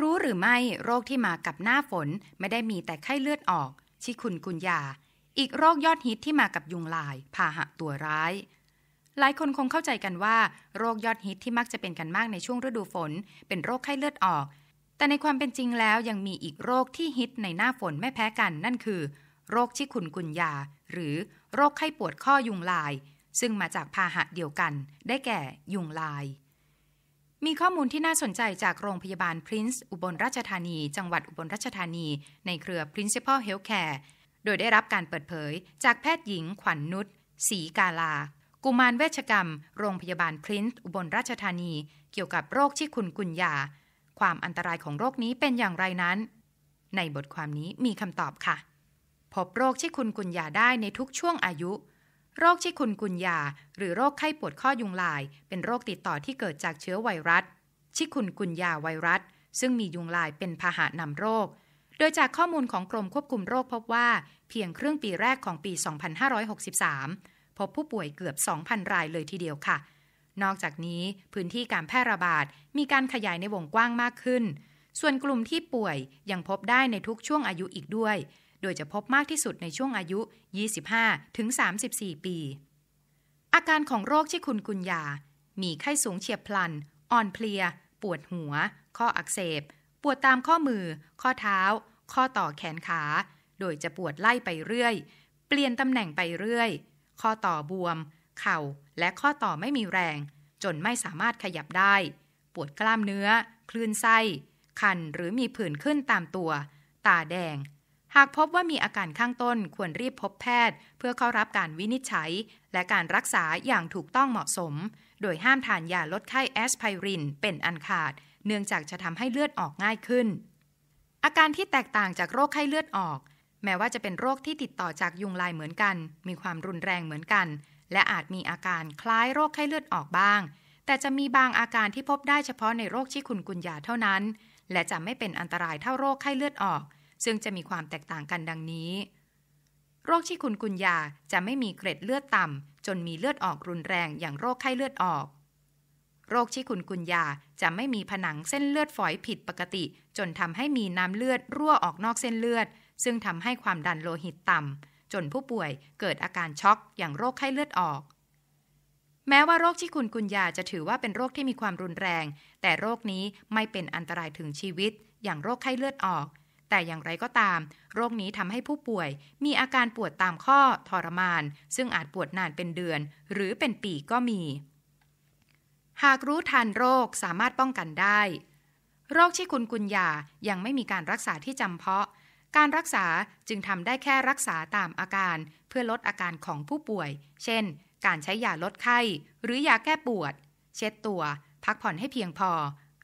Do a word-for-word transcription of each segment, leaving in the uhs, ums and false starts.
รู้หรือไม่โรคที่มากับหน้าฝนไม่ได้มีแต่ไข้เลือดออกชิคุนกุนยาอีกโรคยอดฮิตที่มากับยุงลายพาหะตัวร้ายหลายคนคงเข้าใจกันว่าโรคยอดฮิตที่มักจะเป็นกันมากในช่วงฤดูฝนเป็นโรคไข้เลือดออกแต่ในความเป็นจริงแล้วยังมีอีกโรคที่ฮิตในหน้าฝนไม่แพ้กันนั่นคือโรคชิคุนกุนยาหรือโรคไข้ปวดข้อยุงลายซึ่งมาจากพาหะเดียวกันได้แก่ยุงลายมีข้อมูลที่น่าสนใจจากโรงพยาบาล Prince อุบลราชธานีจังหวัดอุบลราชธานีในเครือ Principal Healthcare โดยได้รับการเปิดเผยจากแพทย์หญิงขวัญนุชศรีกาลากุมารเวชกรรมโรงพยาบาล Prince อุบลราชธานีเกี่ยวกับโรคชิคุนกุนยาความอันตรายของโรคนี้เป็นอย่างไรนั้นในบทความนี้มีคำตอบค่ะพบโรคชิคุนกุนยาได้ในทุกช่วงอายุโรคชิคุนกุนยาหรือโรคไข้ปวดข้อยุงลายเป็นโรคติดต่อที่เกิดจากเชื้อไวรัสชิคุนกุนยาไวรัสซึ่งมียุงลายเป็นพาหะนำโรคโดยจากข้อมูลของกรมควบคุมโรคพบว่าเพียงครึ่งปีแรกของปี สองพันห้าร้อยหกสิบสาม พบผู้ป่วยเกือบ สองพัน รายเลยทีเดียวค่ะนอกจากนี้พื้นที่การแพร่ระบาดมีการขยายในวงกว้างมากขึ้นส่วนกลุ่มที่ป่วยยังพบได้ในทุกช่วงอายุอีกด้วยโดยจะพบมากที่สุดในช่วงอายุ ยี่สิบห้าถึงสามสิบสี่ ปีอาการของโรคชิคุนกุนยามีไข้สูงเฉียบพลันอ่อนเพลียปวดหัวข้ออักเสบปวดตามข้อมือข้อเท้าข้อต่อแขนขาโดยจะปวดไล่ไปเรื่อยเปลี่ยนตำแหน่งไปเรื่อยข้อต่อบวมเข่าและข้อต่อไม่มีแรงจนไม่สามารถขยับได้ปวดกล้ามเนื้อคลื่นไส้คันหรือมีผื่นขึ้นตามตัวตาแดงหากพบว่ามีอาการข้างต้นควรรีบพบแพทย์เพื่อเข้ารับการวินิจฉัยและการรักษาอย่างถูกต้องเหมาะสมโดยห้ามทานยาลดไข้แอสไพรินเป็นอันขาดเนื่องจากจะทำให้เลือดออกง่ายขึ้นอาการที่แตกต่างจากโรคไข้เลือดออกแม้ว่าจะเป็นโรคที่ติดต่อจากยุงลายเหมือนกันมีความรุนแรงเหมือนกันและอาจมีอาการคล้ายโรคไข้เลือดออกบ้างแต่จะมีบางอาการที่พบได้เฉพาะในโรคชิคุนกุนยาเท่านั้นและจะไม่เป็นอันตรายเท่าโรคไข้เลือดออกซึ่งจะมีความแตกต่างกันดังนี้โรคชิคุนกุนยาจะไม่มีเกล็ดเลือดต่ำจนมีเลือดออกรุนแรงอย่างโรคไข้เลือดออกโรคชิคุนกุนยาจะไม่มีผนังเส้นเลือดฝอยผิดปกติจนทำให้มีน้ำเลือดรั่วออกนอกเส้นเลือดซึ่งทำให้ความดันโลหิตต่ำจนผู้ป่วยเกิดอาการช็อกอย่างโรคไข้เลือดออกแม้ว่าโรคชิคุนกุนยาจะถือว่าเป็นโรคที่มีความรุนแรงแต่โรคนี้ไม่เป็นอันตรายถึงชีวิตอย่างโรคไข้เลือดออกแต่อย่างไรก็ตามโรคนี้ทำให้ผู้ป่วยมีอาการปวดตามข้อทรมานซึ่งอาจปวดนานเป็นเดือนหรือเป็นปีก็มีหากรู้ทันโรคสามารถป้องกันได้โรคชิคุนกุนยายังไม่มีการรักษาที่จำเพาะการรักษาจึงทำได้แค่รักษาตามอาการเพื่อลดอาการของผู้ป่วยเช่นการใช้ยาลดไข้หรือยาแก้ปวดเช็ดตัวพักผ่อนให้เพียงพอ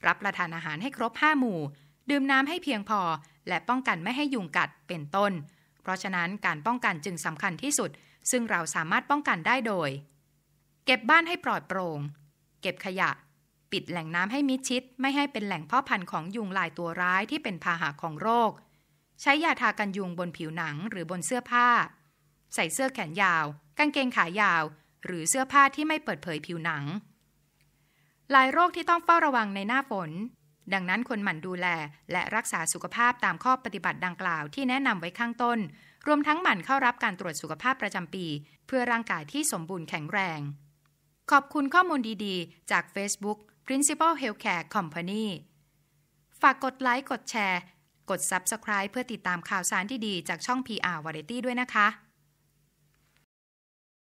รับประทานอาหารให้ครบห้าหมู่ดื่มน้ำให้เพียงพอและป้องกันไม่ให้ยุงกัดเป็นต้นเพราะฉะนั้นการป้องกันจึงสำคัญที่สุดซึ่งเราสามารถป้องกันได้โดยเก็บบ้านให้ปลอดโปร่งเก็บขยะปิดแหล่งน้ำให้มิดชิดไม่ให้เป็นแหล่งเพาะพันธุ์ของยุงลายตัวร้ายที่เป็นพาหะของโรคใช้ยาทากันยุงบนผิวหนังหรือบนเสื้อผ้าใส่เสื้อแขนยาวกางเกงขายาวหรือเสื้อผ้าที่ไม่เปิดเผยผิวหนังหลายโรคที่ต้องเฝ้าระวังในหน้าฝนดังนั้นควรหมั่นดูแลและรักษาสุขภาพตามข้อปฏิบัติดังกล่าวที่แนะนำไว้ข้างต้นรวมทั้งหมั่นเข้ารับการตรวจสุขภาพประจำปีเพื่อร่างกายที่สมบูรณ์แข็งแรงขอบคุณข้อมูลดีๆจาก Facebook Principal Healthcare Company ฝากกดไลค์กดแชร์กด Subscribe เพื่อติดตามข่าวสารดีๆจากช่อง พี อาร์ Variety ด้วยนะคะ